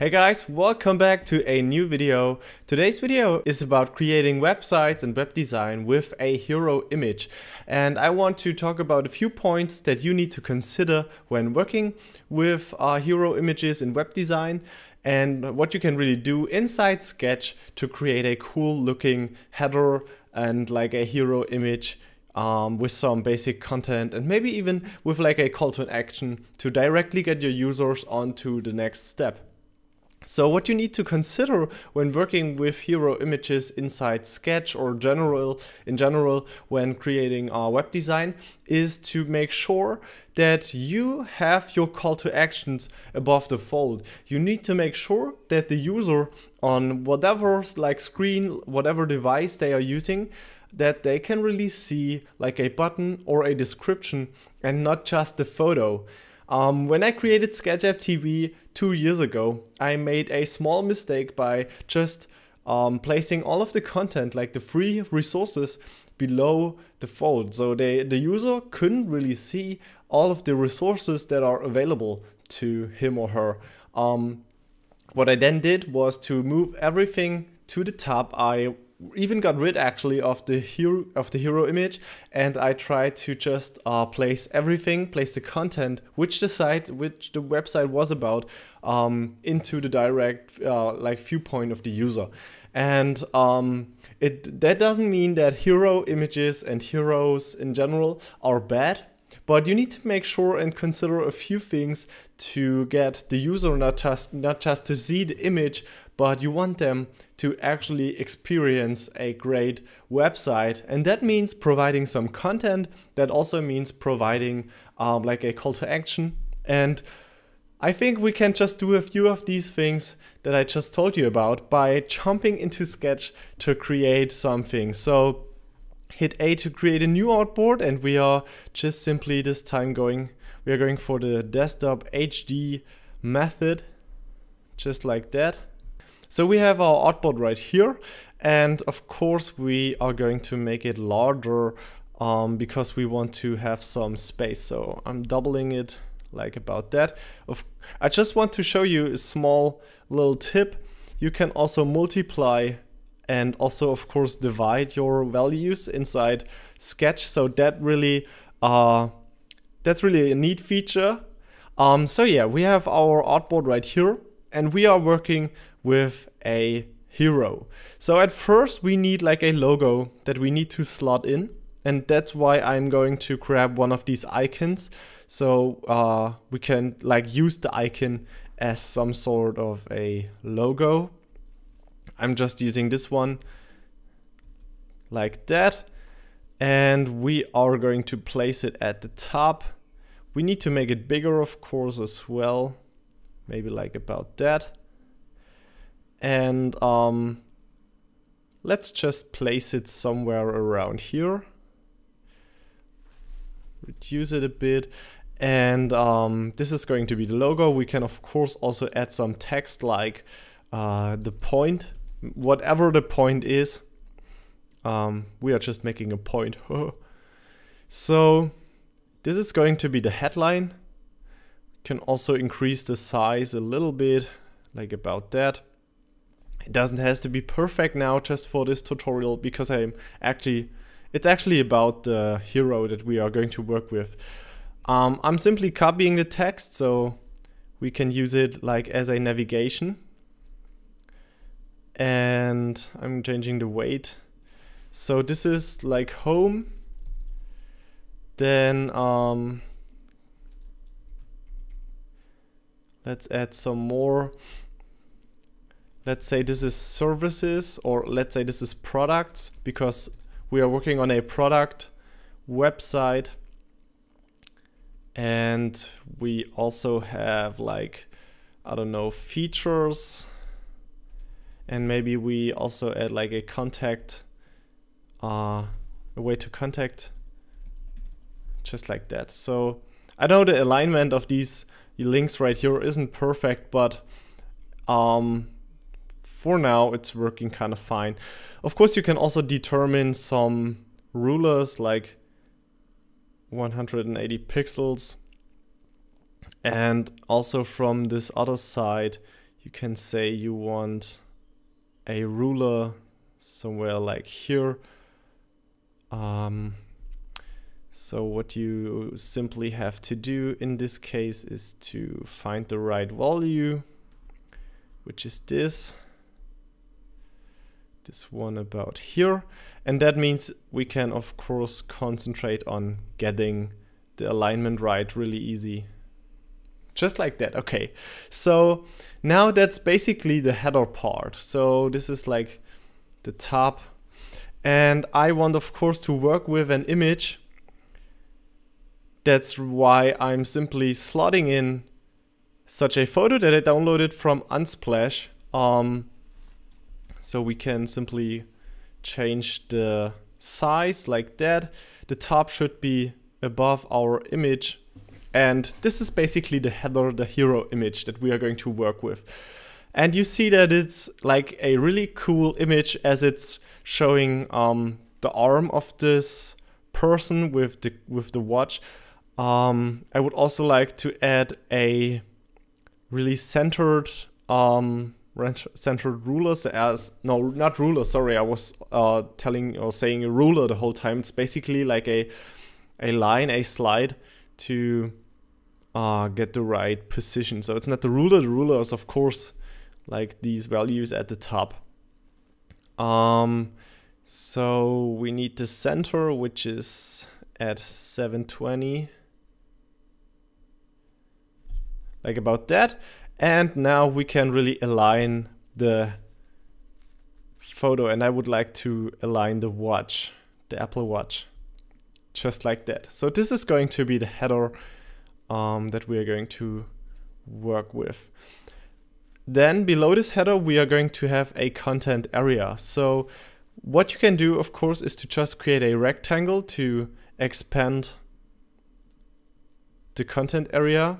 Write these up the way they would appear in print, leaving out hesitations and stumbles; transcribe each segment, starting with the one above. Hey guys, welcome back to a new video. Today's video is about creating websites and web design with a hero image. And I want to talk about a few points that you need to consider when working with hero images in web design and what you can really do inside Sketch to create a cool looking header and like a hero image with some basic content and maybe even with like a call to an action to directly get your users onto the next step. So what you need to consider when working with hero images inside Sketch or in general when creating web design is to make sure that you have your call to actions above the fold. You need to make sure that the user on whatever screen, whatever device they are using, that they can really see like a button or a description and not just the photo. When I created Sketch App TV 2 years ago, I made a small mistake by just placing all of the content, like the free resources, below the fold. So the user couldn't really see all of the resources that are available to him or her. What I then did was to move everything to the top. I even got rid actually of the hero image, and I tried to just place the content which the website was about into the direct viewpoint of the user. And that doesn't mean that hero images and heroes in general are bad, but you need to make sure and consider a few things to get the user not just to see the image, but you want them to actually experience a great website. And that means providing some content. That also means providing like a call to action. And I think we can just do a few of these things that I just told you about by jumping into Sketch to create something. So hit A to create a new artboard, and we are just simply this time going for the desktop HD method, just like that. So we have our artboard right here, and of course we are going to make it larger because we want to have some space. So I'm doubling it like about that. I just want to show you a small little tip. You can also multiply and also of course divide your values inside Sketch, so that really that's really a neat feature. So yeah, we have our artboard right here, and we are working with a hero. So at first we need like a logo that we need to slot in, and that's why I'm going to grab one of these icons, so we can like use the icon as some sort of a logo. I'm just using this one like that, and we are going to place it at the top. We need to make it bigger of course as well, maybe like about that. And let's just place it somewhere around here, reduce it a bit. And this is going to be the logo. We can of course also add some text like the point, whatever the point is. We are just making a point. So this is going to be the headline. Can also increase the size a little bit, like about that. It doesn't has to be perfect now just for this tutorial, because it's actually about the hero that we are going to work with. I'm simply copying the text so we can use it like as a navigation. And I'm changing the weight. So this is like home. Then let's add some more. Let's say this is services, or let's say this is products, because we are working on a product website. And we also have like, I don't know, features. And maybe we also add like a contact, a way to contact, just like that. So I know the alignment of these links right here isn't perfect, but for now it's working kind of fine. Of course you can also determine some rulers, like 180 pixels. And also from this other side you can say you want a ruler somewhere like here. So what you simply have to do in this case is to find the right value, which is this one about here. And that means we can, of course, concentrate on getting the alignment right really easy. Just like that. Okay, so now that's basically the header part. So this is like the top. And I want, of course, to work with an image. That's why I'm simply slotting in such a photo that I downloaded from Unsplash. So we can simply change the size like that. The top should be above our image. And this is basically the header, the hero image that we are going to work with. And you see that it's like a really cool image as it's showing the arm of this person with the watch. I would also like to add a really centered rulers as no, not ruler. Sorry, I was saying a ruler the whole time. It's basically like a line, a slide to get the right position. So it's not the ruler. The ruler is, of course, like these values at the top. So we need the center, which is at 720, like about that. And now we can really align the photo, and I would like to align the watch, the Apple Watch, just like that. So this is going to be the header that we are going to work with. Then below this header, we are going to have a content area. So what you can do, of course, is to just create a rectangle to expand the content area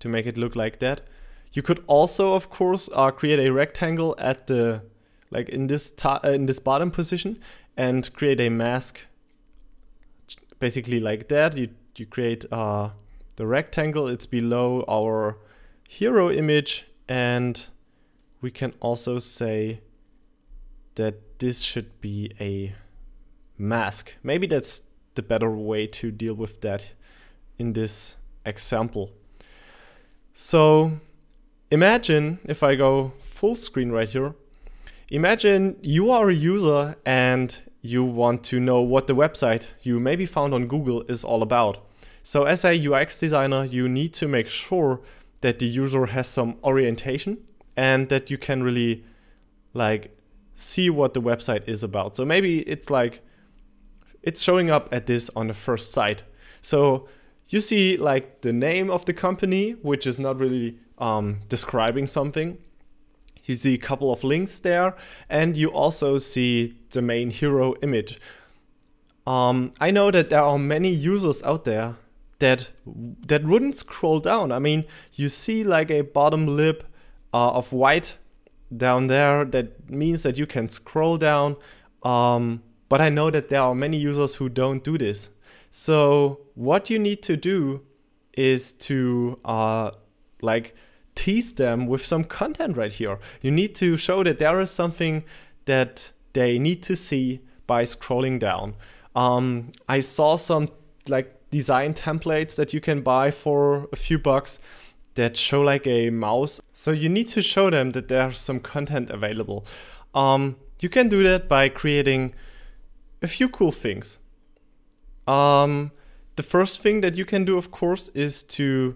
to make it look like that. You could also, of course, create a rectangle at the, like in this bottom position, and create a mask, basically like that. You create the rectangle. It's below our hero image, and we can also say that this should be a mask. Maybe that's the better way to deal with that in this example. So imagine, if I go full screen right here, imagine you are a user and you want to know what the website you maybe found on Google is all about. So as a UX designer, you need to make sure that the user has some orientation and that you can really like see what the website is about. So maybe it's like, it's showing up at this on the first site. So you see like the name of the company, which is not really describing something. You see a couple of links there, and you also see the main hero image. I know that there are many users out there that wouldn't scroll down. I mean, you see like a bottom lip of white down there. That means that you can scroll down. But I know that there are many users who don't do this. So what you need to do is to like tease them with some content right here. You need to show that there is something that they need to see by scrolling down. I saw some like design templates that you can buy for a few bucks that show like a mouse. So you need to show them that there's some content available. You can do that by creating a few cool things. The first thing that you can do, of course, is to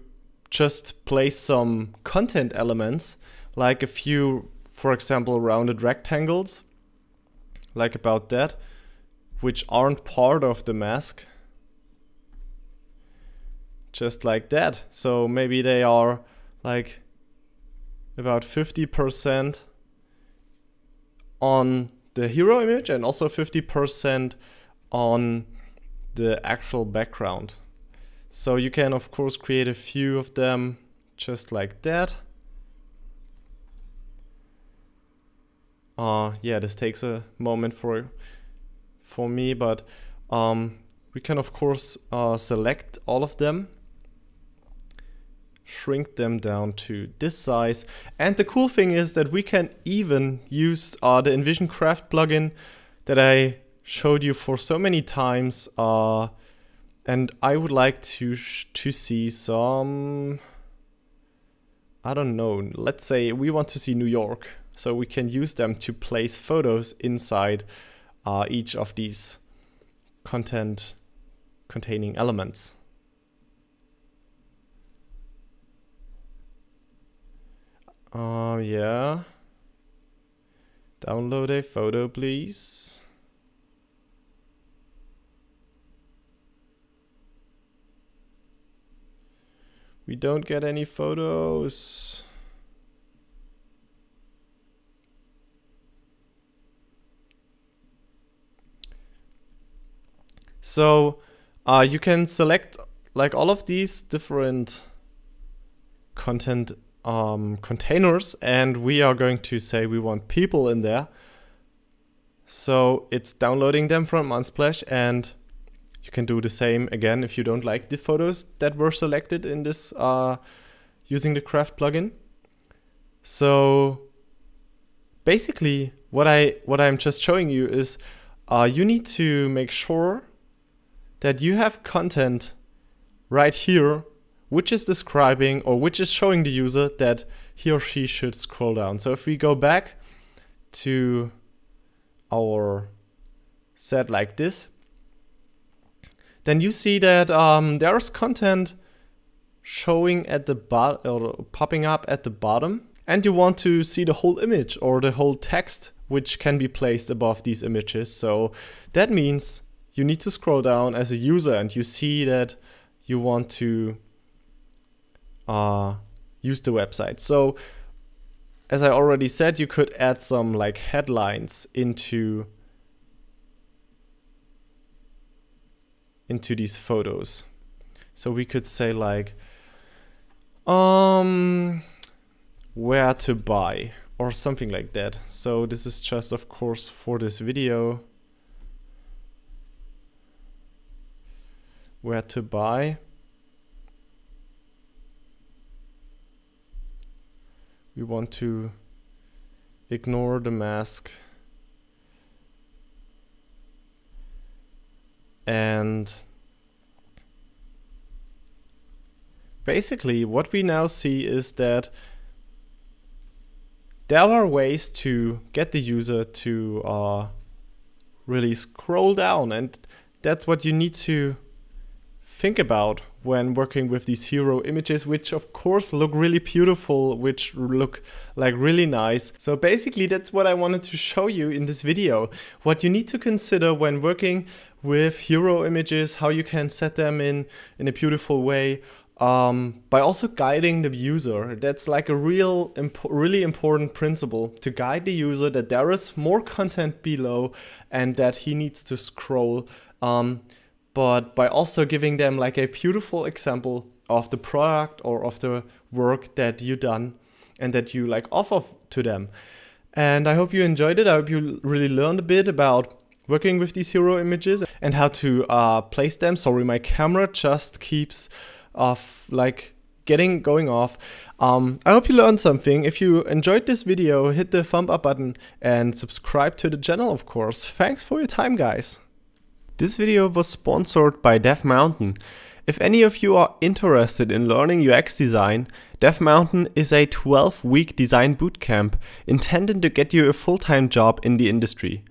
just place some content elements, like a few, for example, rounded rectangles, like about that, which aren't part of the mask. Just like that. So maybe they are like about 50% on the hero image and also 50% on the actual background. So you can, of course, create a few of them just like that. Yeah, this takes a moment for me, but we can, of course, select all of them shrink them down to this size. And the cool thing is that we can even use the InVision Craft plugin that I showed you for so many times. And I would like to see some, I don't know, let's say we want to see New York. So we can use them to place photos inside each of these content containing elements. Yeah. Download a photo, please. We don't get any photos. So you can select like all of these different content containers, and we are going to say we want people in there. So it's downloading them from Unsplash, and you can do the same again if you don't like the photos that were selected in this using the Craft plugin. So basically what I'm just showing you is you need to make sure that you have content right here which is describing or which is showing the user that he or she should scroll down. So if we go back to our set like this, then you see that there's content showing at the bottom or popping up at the bottom, and you want to see the whole image or the whole text which can be placed above these images. So that means you need to scroll down as a user and you see that you want to use the website. So as I already said, you could add some like headlines into these photos. So we could say like where to buy or something like that. So this is just of course for this video, where to buy. We want to ignore the mask and basically what we now see is that there are ways to get the user to really scroll down, and that's what you need to think about when working with these hero images, which of course look really beautiful, which look like really nice. So basically that's what I wanted to show you in this video. What you need to consider when working with hero images, how you can set them in a beautiful way by also guiding the user. That's like a really important principle, to guide the user that there is more content below and that he needs to scroll. But by also giving them like a beautiful example of the product or of the work that you've done and that you like offer to them. And I hope you enjoyed it. I hope you really learned a bit about working with these hero images and how to place them. Sorry, my camera just keeps off like going off. I hope you learned something. If you enjoyed this video, hit the thumb up button and subscribe to the channel, of course. Thanks for your time, guys. This video was sponsored by DevMountain. If any of you are interested in learning UX design, DevMountain is a 12-week design bootcamp intended to get you a full-time job in the industry.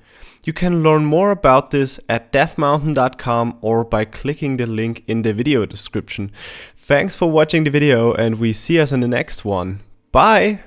You can learn more about this at devmountain.com or by clicking the link in the video description. Thanks for watching the video and we see us in the next one. Bye!